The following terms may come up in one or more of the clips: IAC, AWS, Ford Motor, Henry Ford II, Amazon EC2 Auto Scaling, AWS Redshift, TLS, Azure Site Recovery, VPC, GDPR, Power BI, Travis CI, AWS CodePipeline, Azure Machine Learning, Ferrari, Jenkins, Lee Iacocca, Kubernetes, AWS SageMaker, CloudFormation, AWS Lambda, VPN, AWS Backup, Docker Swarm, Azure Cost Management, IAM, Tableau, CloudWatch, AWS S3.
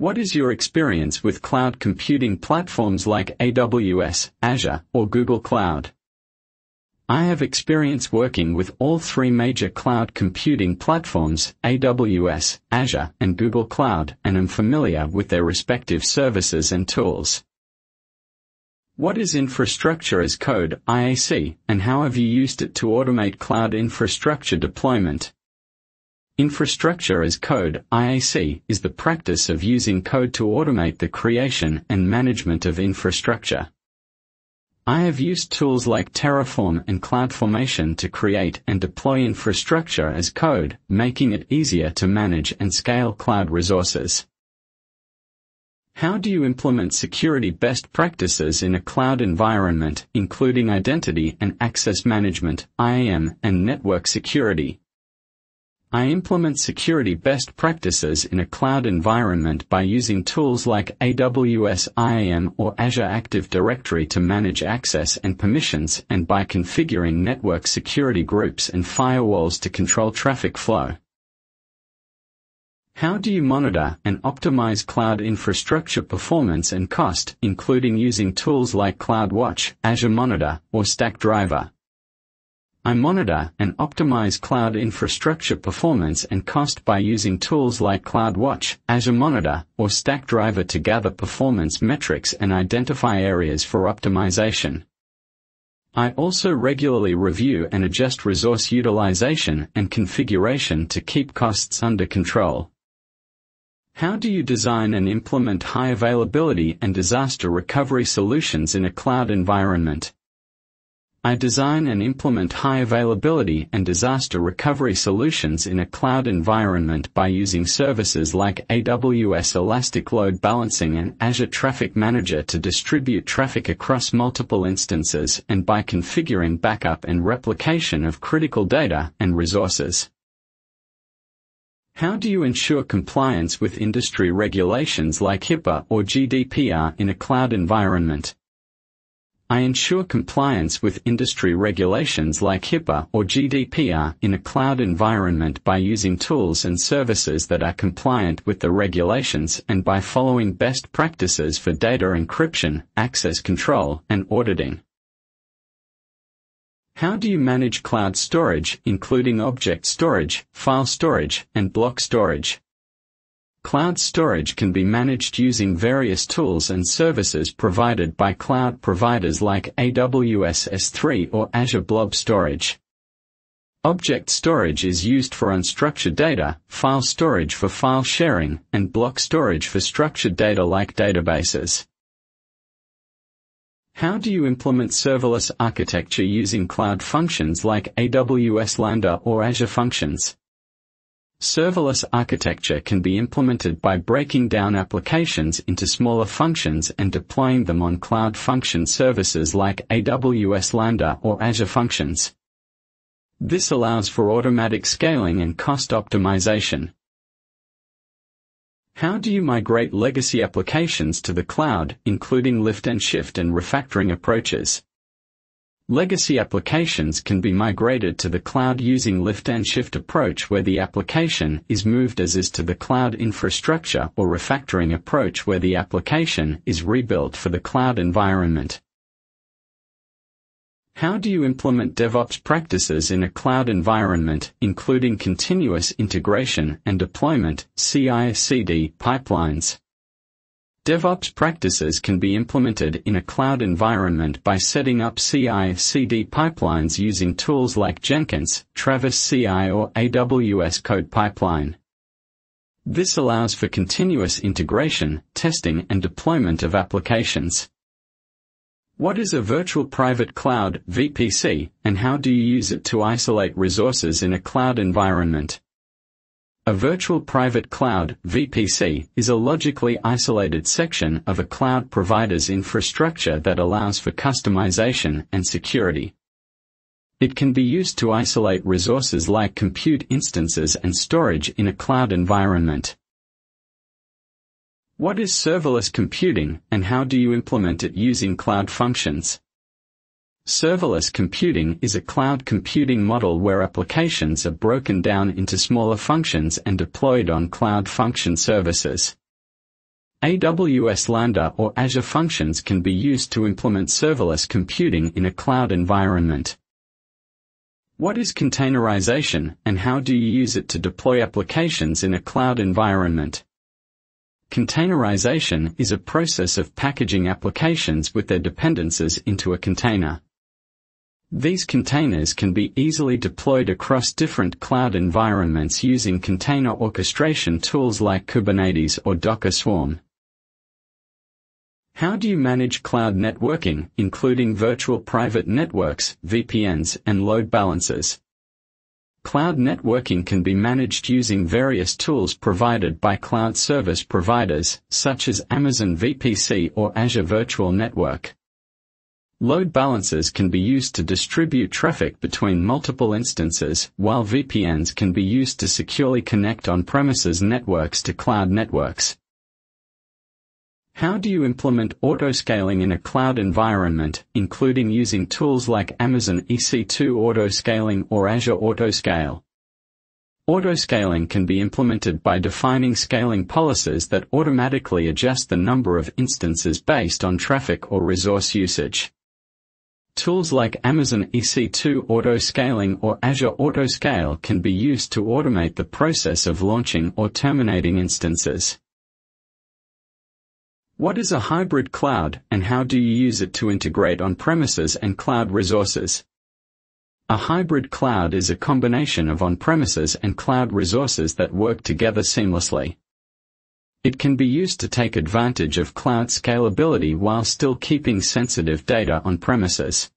What is your experience with cloud computing platforms like AWS, Azure, or Google Cloud? I have experience working with all three major cloud computing platforms, AWS, Azure, and Google Cloud, and am familiar with their respective services and tools. What is infrastructure as code, IAC, and how have you used it to automate cloud infrastructure deployment? Infrastructure as code, IAC, is the practice of using code to automate the creation and management of infrastructure. I have used tools like Terraform and CloudFormation to create and deploy infrastructure as code, making it easier to manage and scale cloud resources. How do you implement security best practices in a cloud environment, including identity and access management, IAM, and network security? I implement security best practices in a cloud environment by using tools like AWS IAM or Azure Active Directory to manage access and permissions, and by configuring network security groups and firewalls to control traffic flow. How do you monitor and optimize cloud infrastructure performance and cost, including using tools like CloudWatch, Azure Monitor, or Stackdriver? I monitor and optimize cloud infrastructure performance and cost by using tools like CloudWatch, Azure Monitor, or Stackdriver to gather performance metrics and identify areas for optimization. I also regularly review and adjust resource utilization and configuration to keep costs under control. How do you design and implement high availability and disaster recovery solutions in a cloud environment? I design and implement high availability and disaster recovery solutions in a cloud environment by using services like AWS Elastic Load Balancing and Azure Traffic Manager to distribute traffic across multiple instances, and by configuring backup and replication of critical data and resources. How do you ensure compliance with industry regulations like HIPAA or GDPR in a cloud environment? I ensure compliance with industry regulations like HIPAA or GDPR in a cloud environment by using tools and services that are compliant with the regulations, and by following best practices for data encryption, access control, and auditing. How do you manage cloud storage, including object storage, file storage, and block storage? Cloud storage can be managed using various tools and services provided by cloud providers like AWS S3 or Azure Blob Storage. Object storage is used for unstructured data, file storage for file sharing, and block storage for structured data like databases. How do you implement serverless architecture using cloud functions like AWS Lambda or Azure Functions? Serverless architecture can be implemented by breaking down applications into smaller functions and deploying them on cloud function services like AWS Lambda or Azure Functions. This allows for automatic scaling and cost optimization. How do you migrate legacy applications to the cloud, including lift and shift and refactoring approaches? Legacy applications can be migrated to the cloud using lift and shift approach, where the application is moved as is to the cloud infrastructure, or refactoring approach, where the application is rebuilt for the cloud environment. How do you implement DevOps practices in a cloud environment, including continuous integration and deployment, CI/CD pipelines? DevOps practices can be implemented in a cloud environment by setting up CI/CD pipelines using tools like Jenkins, Travis CI, or AWS CodePipeline. This allows for continuous integration, testing, and deployment of applications. What is a virtual private cloud, VPC, and how do you use it to isolate resources in a cloud environment? A virtual private cloud, VPC, is a logically isolated section of a cloud provider's infrastructure that allows for customization and security. It can be used to isolate resources like compute instances and storage in a cloud environment. What is serverless computing, and how do you implement it using cloud functions? Serverless computing is a cloud computing model where applications are broken down into smaller functions and deployed on cloud function services. AWS Lambda or Azure Functions can be used to implement serverless computing in a cloud environment. What is containerization, and how do you use it to deploy applications in a cloud environment? Containerization is a process of packaging applications with their dependencies into a container. These containers can be easily deployed across different cloud environments using container orchestration tools like Kubernetes or Docker Swarm. How do you manage cloud networking, including virtual private networks, VPNs, and load balancers? Cloud networking can be managed using various tools provided by cloud service providers, such as Amazon VPC or Azure Virtual Network. Load balancers can be used to distribute traffic between multiple instances, while VPNs can be used to securely connect on-premises networks to cloud networks. How do you implement auto-scaling in a cloud environment, including using tools like Amazon EC2 Auto Scaling or Azure Auto Scale? Auto-scaling can be implemented by defining scaling policies that automatically adjust the number of instances based on traffic or resource usage. Tools like Amazon EC2 Auto Scaling or Azure Auto Scale can be used to automate the process of launching or terminating instances. What is a hybrid cloud, and how do you use it to integrate on-premises and cloud resources? A hybrid cloud is a combination of on-premises and cloud resources that work together seamlessly. It can be used to take advantage of cloud scalability while still keeping sensitive data on-premises.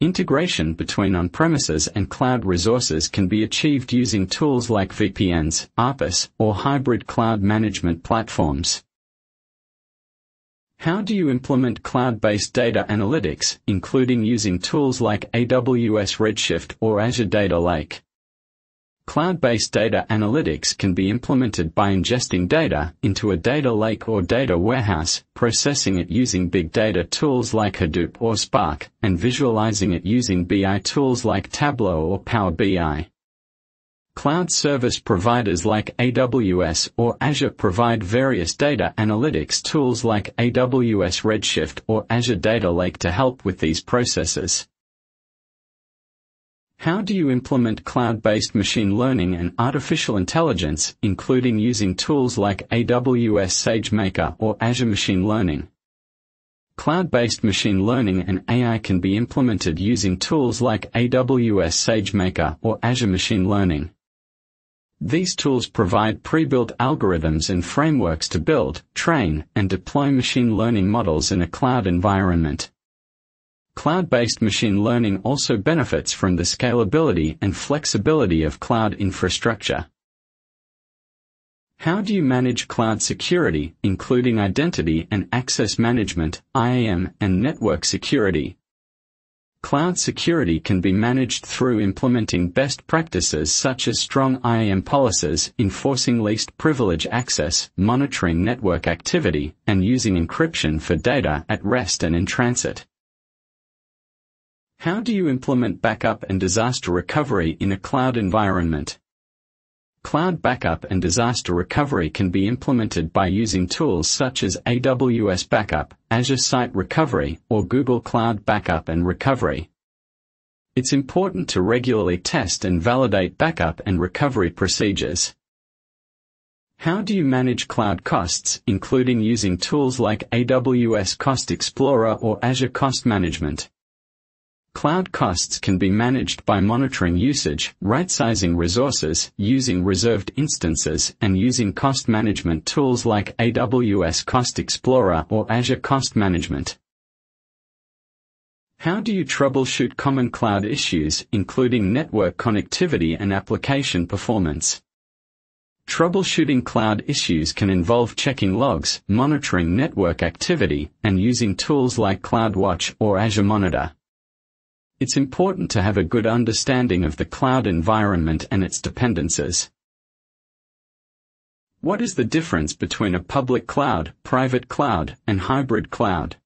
Integration between on-premises and cloud resources can be achieved using tools like VPNs, ARPAs, or hybrid cloud management platforms. How do you implement cloud-based data analytics, including using tools like AWS Redshift or Azure Data Lake? Cloud-based data analytics can be implemented by ingesting data into a data lake or data warehouse, processing it using big data tools like Hadoop or Spark, and visualizing it using BI tools like Tableau or Power BI. Cloud service providers like AWS or Azure provide various data analytics tools like AWS Redshift or Azure Data Lake to help with these processes. How do you implement cloud-based machine learning and artificial intelligence, including using tools like AWS SageMaker or Azure Machine Learning? Cloud-based machine learning and AI can be implemented using tools like AWS SageMaker or Azure Machine Learning. These tools provide pre-built algorithms and frameworks to build, train, and deploy machine learning models in a cloud environment. Cloud-based machine learning also benefits from the scalability and flexibility of cloud infrastructure. How do you manage cloud security, including identity and access management, IAM, and network security? Cloud security can be managed through implementing best practices such as strong IAM policies, enforcing least privilege access, monitoring network activity, and using encryption for data at rest and in transit. How do you implement backup and disaster recovery in a cloud environment? Cloud backup and disaster recovery can be implemented by using tools such as AWS Backup, Azure Site Recovery, or Google Cloud Backup and Recovery. It's important to regularly test and validate backup and recovery procedures. How do you manage cloud costs, including using tools like AWS Cost Explorer or Azure Cost Management? Cloud costs can be managed by monitoring usage, right-sizing resources, using reserved instances, and using cost management tools like AWS Cost Explorer or Azure Cost Management. How do you troubleshoot common cloud issues, including network connectivity and application performance? Troubleshooting cloud issues can involve checking logs, monitoring network activity, and using tools like CloudWatch or Azure Monitor. It's important to have a good understanding of the cloud environment and its dependencies. What is the difference between a public cloud, private cloud, and hybrid cloud?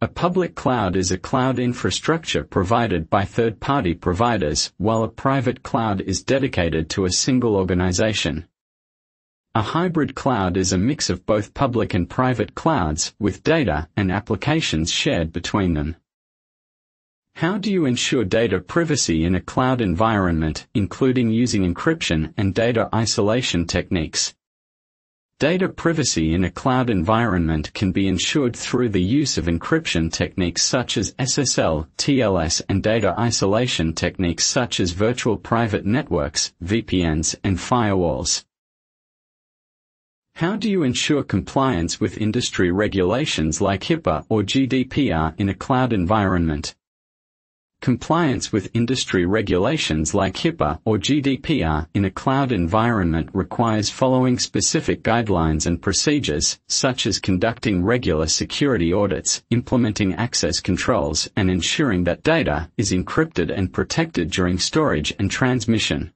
A public cloud is a cloud infrastructure provided by third-party providers, while a private cloud is dedicated to a single organization. A hybrid cloud is a mix of both public and private clouds, with data and applications shared between them. How do you ensure data privacy in a cloud environment, including using encryption and data isolation techniques? Data privacy in a cloud environment can be ensured through the use of encryption techniques such as SSL, TLS, and data isolation techniques such as virtual private networks, VPNs, and firewalls. How do you ensure compliance with industry regulations like HIPAA or GDPR in a cloud environment? Compliance with industry regulations like HIPAA or GDPR in a cloud environment requires following specific guidelines and procedures, such as conducting regular security audits, implementing access controls, and ensuring that data is encrypted and protected during storage and transmission.